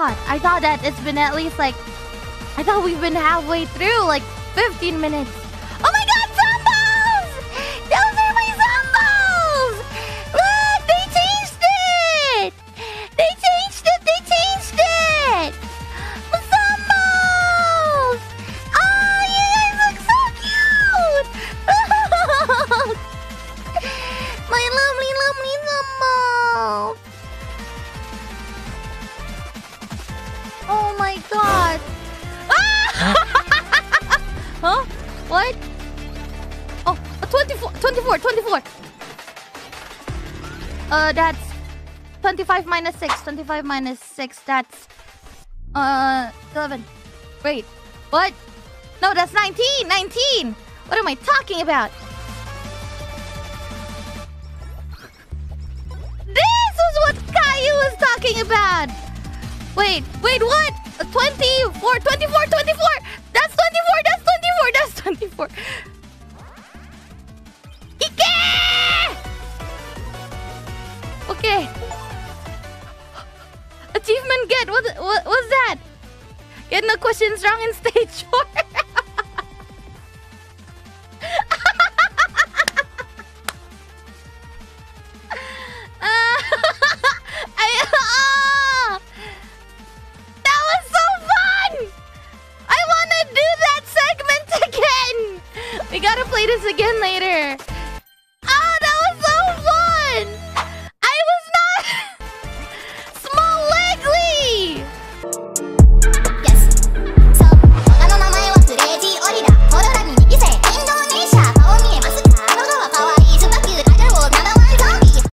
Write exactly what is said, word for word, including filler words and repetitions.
god, I thought that it's been at least like... I thought we've been halfway through, like fifteen minutes. Oh my god, Sambals! Those are my Sambals! Look, they changed it! They changed it, they changed it! The Sambals! Oh, you guys look so cute! My lovely, lovely Sambals! Oh my god! Huh? What? Oh, twenty-four, twenty-four, twenty-four. Uh, that's twenty-five minus six. twenty-five minus six, that's... Uh, eleven. Wait, what? No, that's nineteen, nineteen. What am I talking about? This is what Caillou was talking about. Wait, wait, what? twenty-four, twenty-four, twenty-four. That's twenty-four, that's twenty-four, that's twenty-four. Ike! Okay. Achievement get, what, what was that? Getting the questions wrong in stage four.